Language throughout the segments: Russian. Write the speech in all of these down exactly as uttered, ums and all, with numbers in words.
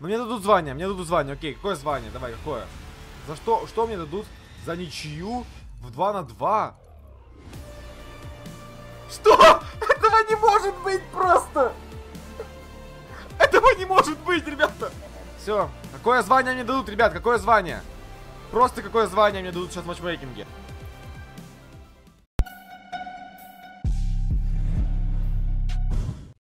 Но мне дадут звание, мне дадут звание. Окей, какое звание? Давай, какое? За что? Что мне дадут? За ничью в два на два? Что? Этого не может быть просто! Этого не может быть, ребята! Все. Какое звание мне дадут, ребят? Какое звание? Просто какое звание мне дадут сейчас в матчмейкинге?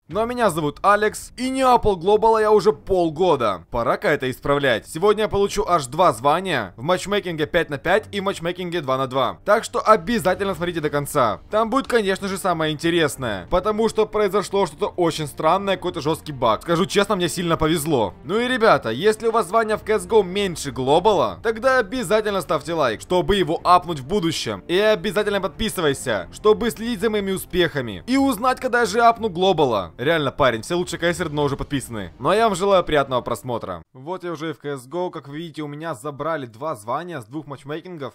Ну а меня зовут Алекс, и Неапол Глобала я уже полгода. Пора-ка это исправлять. Сегодня я получу аж два звания. В матчмейкинге пять на пять и в матчмейкинге два на два. Так что обязательно смотрите до конца. Там будет, конечно же, самое интересное. Потому что произошло что-то очень странное, какой-то жесткий баг. Скажу честно, мне сильно повезло. Ну и, ребята, если у вас звание в си эс го меньше Глобала, тогда обязательно ставьте лайк, чтобы его апнуть в будущем. И обязательно подписывайся, чтобы следить за моими успехами. И узнать, когда же апну Глобала. Реально, парень, все лучшие кайсеры давно уже подписаны. Ну а я вам желаю приятного просмотра. Вот я уже и в си эс го. Как вы видите, у меня забрали два звания с двух матчмейкингов.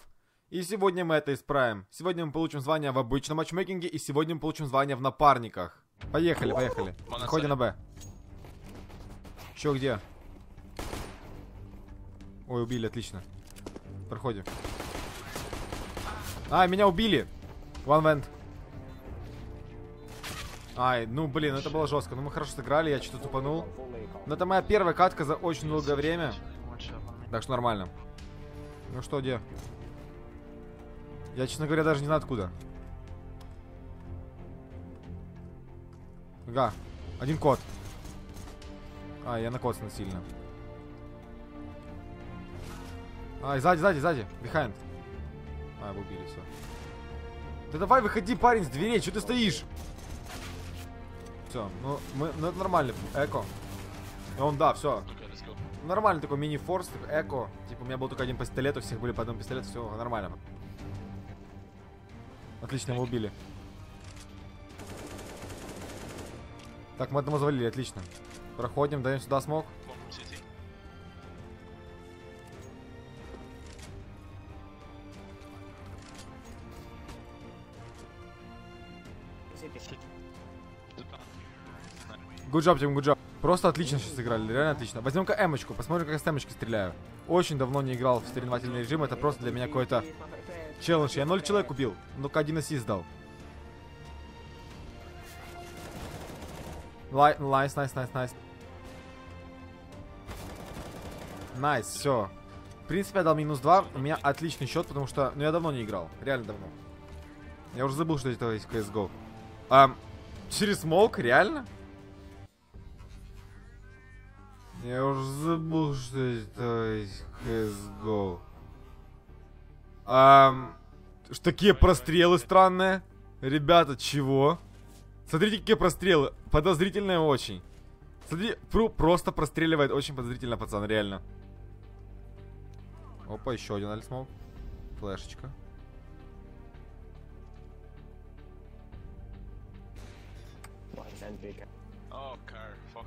И сегодня мы это исправим. Сегодня мы получим звание в обычном матчмейкинге. И сегодня мы получим звание в напарниках. Поехали, поехали. Заходи на Б. Чё, где? Ой, убили, отлично. Проходим. А, меня убили. One vent. Ай, ну блин, это было жестко. Ну мы хорошо сыграли, я что-то тупанул. Но это моя первая катка за очень долгое время. Так что нормально. Ну что, где? Я, честно говоря, даже не знаю откуда. Ага, один кот. А, я накоцан сильно. Ай, сзади, сзади, сзади. Behind. А, его убили, все. Да давай, выходи, парень, с дверей, что ты стоишь? Все, ну, мы, ну это нормально, эко. И он, да, все. Нормальный такой мини-форс, эко. Типа у меня был только один пистолет, у всех были по одному пистолету, все нормально. Отлично, его убили. Так, мы одного завалили, отлично. Проходим, даем сюда смог. Good job, team, good job. Просто отлично сейчас сыграли, реально отлично. Возьмем-ка эмочку, посмотрим, как я с эмочки стреляю. Очень давно не играл в соревновательный режим, это просто для меня какой-то челлендж. Я ноль человек убил, ну-ка один ассист дал. Найс, найс, найс, найс. Найс, все. В принципе, я дал минус два, у меня отличный счет, потому что, ну я давно не играл, реально давно. Я уже забыл, что это есть си эс го. А, через смок, реально? Я уже забыл, что это си эс го. Ам... Такие прострелы странные. Ребята, чего? Смотрите, какие прострелы. Подозрительные очень. Смотри, Пру просто простреливает очень подозрительно, пацан, реально. Опа, еще один альсмок. Флешечка. О, кар, фак.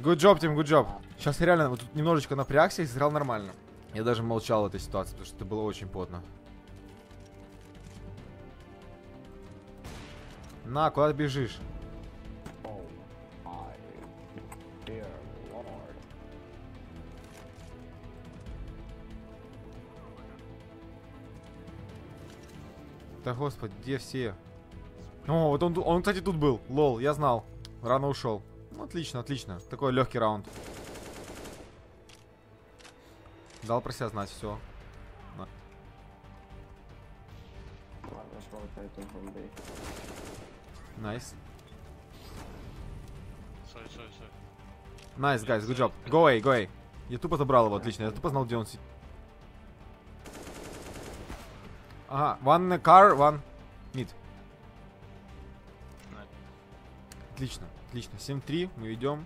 Good job, team, good job. Сейчас реально вот тут немножечко напрягся и сыграл нормально. Я даже молчал в этой ситуации, потому что это было очень потно. На, куда ты бежишь? Да господи, где все? О, вот он, он, кстати, тут был. Лол, я знал. Рано ушел. Отлично, отлично. Такой легкий раунд. Дал про себя знать, все. Найс. Найс, guys, good job. Go away, go away. Я тупо забрал его, отлично. Я тупо знал, где он сидит. Ага, one car, one mid. Отлично. Отлично, семь три, мы идем.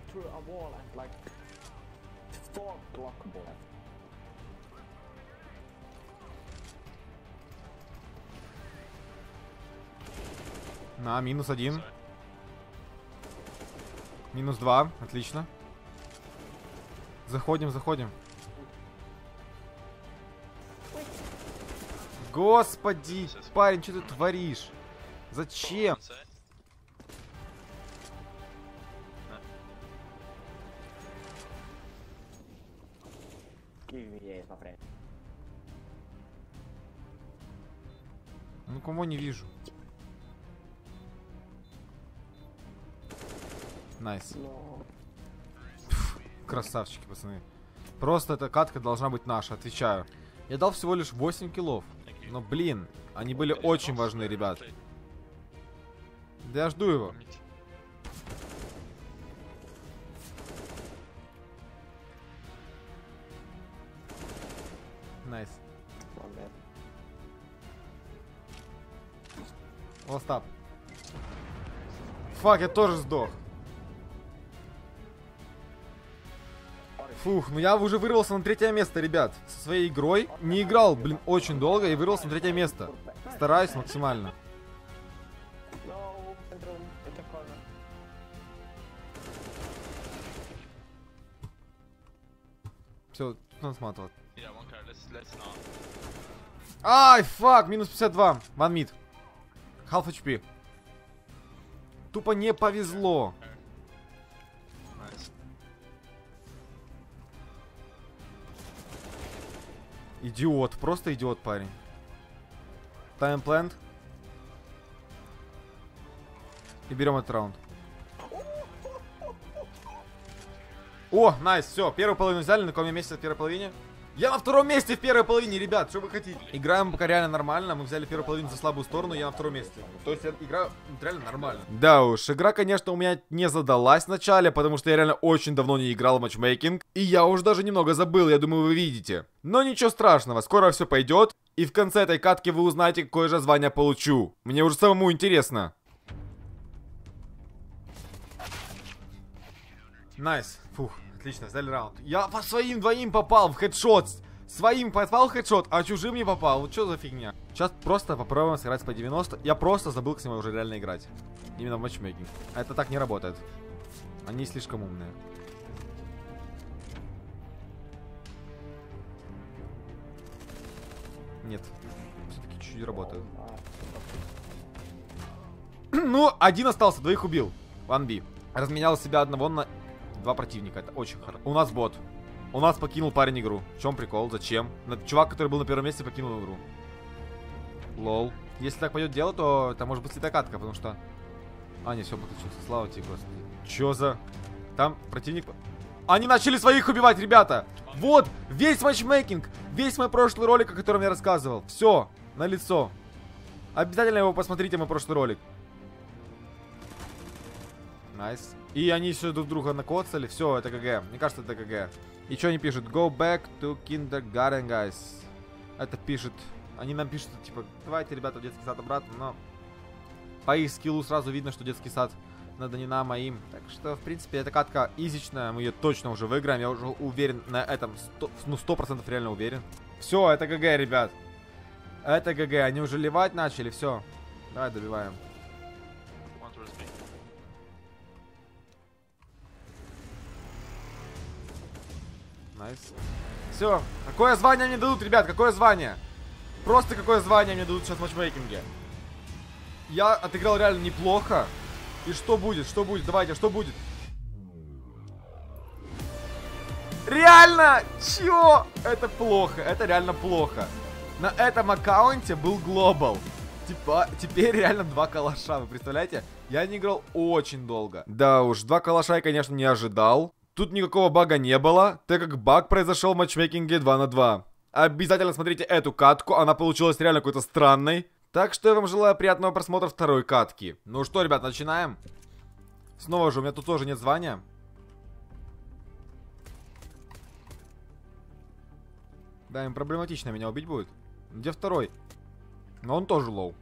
На, минус один. Минус два, отлично. Заходим, заходим. Господи, парень, что ты творишь? Зачем? Ну кому не вижу. Найс. Пфф, красавчики, пацаны. Просто эта катка должна быть наша, отвечаю. Я дал всего лишь восемь киллов. Но, блин, они были очень важны, ребят. Да я жду его. Найс. Остап. Фак, я тоже сдох. Фух, ну я уже вырвался на третье место, ребят. Со своей игрой не играл, блин, очень долго и вырвался на третье место. Стараюсь максимально. Все, он сматывает. Ай, фак, минус пятьдесят два. One mid. Half эйч пи. Тупо не повезло. Идиот, просто идиот, парень. Таймплент. И берем этот раунд. О, найс, все, первую половину взяли, на каком я месте в первой половине? Я на втором месте в первой половине, ребят, что вы хотите? Играем пока реально нормально, мы взяли первую половину за слабую сторону, я на втором месте. То есть я играю реально нормально. Да уж, игра, конечно, у меня не задалась в начале, потому что я реально очень давно не играл в матчмейкинг. И я уж даже немного забыл, я думаю, вы видите. Но ничего страшного, скоро все пойдет. И в конце этой катки вы узнаете, какое же звание получу. Мне уже самому интересно. Найс, фух. Отлично, сдали раунд. Я по своим двоим попал в хедшот. Своим попал в хедшот, а чужим не попал. Вот что за фигня? Сейчас просто попробуем сыграть по девяносто. Я просто забыл с ним уже реально играть. Именно в матчмейкинг. А это так не работает. Они слишком умные. Нет. Все-таки чуть-чуть работают. Ну, один остался, двоих убил. один би. Разменял себя одного на... Два противника, это очень хорошо. У нас бот. У нас покинул парень игру. В чем прикол? Зачем? Чувак, который был на первом месте, покинул игру. Лол. Если так пойдет дело, то это может быть следокатка, потому что... А, не, все, подключился. Слава тебе, Господи. Че за... Там противник... Они начали своих убивать, ребята! Вот! Весь матчмейкинг! Весь мой прошлый ролик, о котором я рассказывал. Все! Налицо. Обязательно его посмотрите, мой прошлый ролик. Найс. И они все друг друга накоцали. Все, это ГГ. Мне кажется, это ГГ. И что они пишут? Go back to kindergarten, guys. Это пишет... Они нам пишут, типа, давайте, ребята, в детский сад обратно, но... По их скиллу сразу видно, что детский сад надо не нам, а им. Так что, в принципе, эта катка изичная. Мы ее точно уже выиграем. Я уже уверен на этом. сто, ну, сто процентов реально уверен. Все, это ГГ, ребят. Это ГГ. Они уже ливать начали. Все. Давай добиваем. Nice. Все, какое звание мне дадут, ребят, какое звание? Просто какое звание мне дадут сейчас в матчмейкинге? Я отыграл реально неплохо. И что будет, что будет, давайте, что будет? Реально, чё? Это плохо, это реально плохо. На этом аккаунте был Global. Типа, теперь реально два калаша, вы представляете? Я не играл очень долго. Да уж, два калаша я, конечно, не ожидал. Тут никакого бага не было, так как баг произошел в матчмейкинге два на два. Обязательно смотрите эту катку, она получилась реально какой-то странной. Так что я вам желаю приятного просмотра второй катки. Ну что, ребят, начинаем. Снова же, у меня тут тоже нет звания. Да, им проблематично меня убить будет. Где второй? Но он тоже лоу.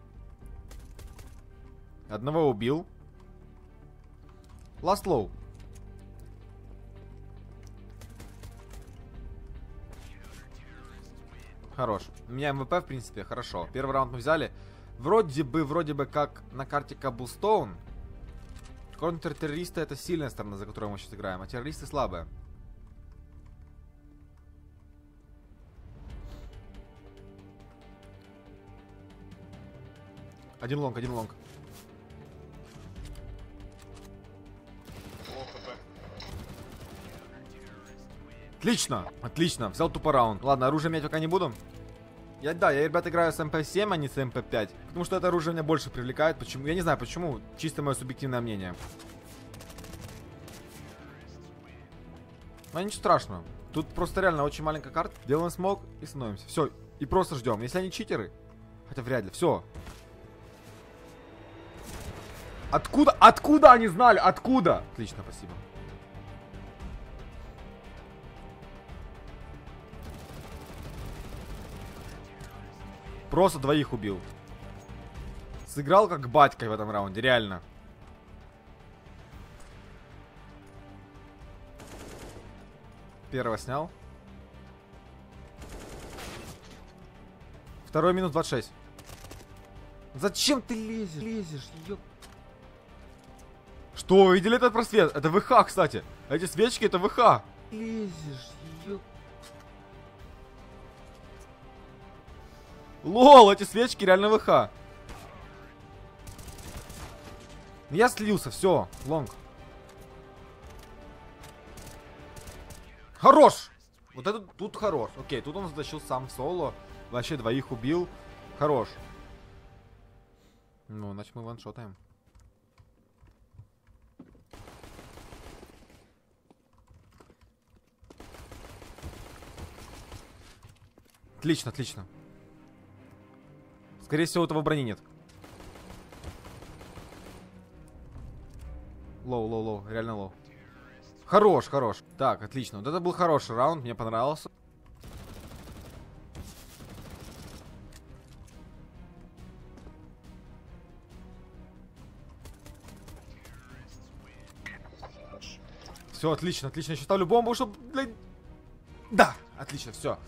Одного убил. Last low. Хорош. У меня эм ви пи, в принципе, хорошо. Первый раунд мы взяли. Вроде бы, вроде бы, как на карте Cobblestone. Контртеррористы — это сильная сторона, за которую мы сейчас играем, а террористы слабые. Один лонг, один лонг. Отлично, отлично, взял тупо раунд. Ладно, оружие менять пока не буду. Я, да, я, ребят, играю с эм пэ семь, а не с эм пэ пять. Потому что это оружие меня больше привлекает. Почему? Я не знаю почему, чисто мое субъективное мнение. Но ничего страшного. Тут просто реально очень маленькая карта. Делаем смог и становимся. Все, и просто ждем. Если они читеры, хотя вряд ли, все. Откуда, откуда они знали? Откуда? Отлично, спасибо. Просто двоих убил. Сыграл как батька в этом раунде, реально. Первого снял. Второй минус двадцать шесть. Зачем ты лезешь? Лезешь, ё... Что, вы видели этот просвет? Это вэ ха, кстати. Эти свечки, это вэ ха. Лезешь, ё... Лол, эти свечки реально вэ ха. Я слился, все, лонг. Хорош! Вот это тут хорош. Окей, тут он затащил сам в соло. Вообще двоих убил. Хорош. Ну, значит мы ваншотаем. Отлично, отлично. Скорее всего, этого брони нет. Лоу, лоу, лоу. Реально лоу. Хорош, хорош. Так, отлично. Вот это был хороший раунд. Мне понравился. Все, отлично, отлично. Я считаю бомбу, чтобы... Да, отлично, все.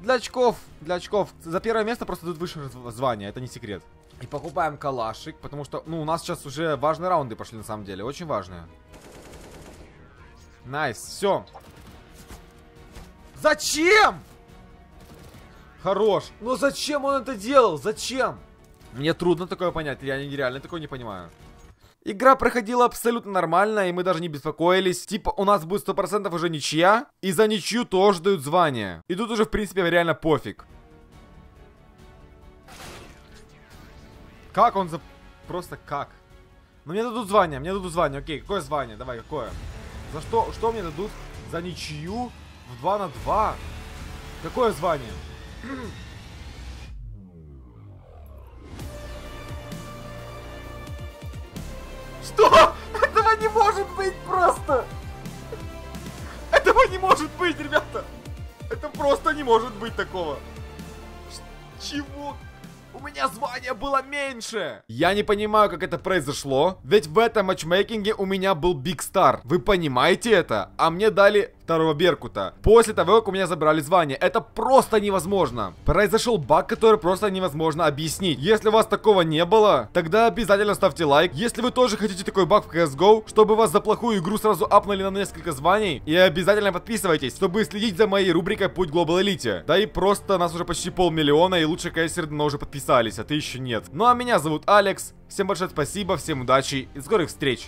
Для очков, для очков. За первое место просто идут выше звания, это не секрет. И покупаем калашик, потому что, ну, у нас сейчас уже важные раунды пошли на самом деле, очень важные. Найс, все. Зачем? Хорош. Но зачем он это делал? Зачем? Мне трудно такое понять, я нереально такое не понимаю. Игра проходила абсолютно нормально, и мы даже не беспокоились. Типа, у нас будет сто процентов уже ничья, и за ничью тоже дают звание. И тут уже, в принципе, реально пофиг. Как он за... Просто как? Ну, мне дадут звание, мне дадут звание. Окей, какое звание? Давай, какое? За что? Что мне дадут? За ничью? В два на два? Какое звание? Что? Этого не может быть просто! Этого не может быть, ребята! Это просто не может быть такого! Чего? У меня звания было меньше! Я не понимаю, как это произошло, ведь в этом матчмейкинге у меня был Биг Стар. Вы понимаете это? А мне дали второго Беркута. После того, как у меня забрали звание. Это просто невозможно. Произошел баг, который просто невозможно объяснить. Если у вас такого не было, тогда обязательно ставьте лайк. Если вы тоже хотите такой баг в си эс го, чтобы вас за плохую игру сразу апнули на несколько званий, и обязательно подписывайтесь, чтобы следить за моей рубрикой «Путь Global Elite». Да и просто нас уже почти полмиллиона, и лучше, конечно, давно уже подписались, а ты еще нет. Ну а меня зовут Алекс. Всем большое спасибо, всем удачи и скорых встреч.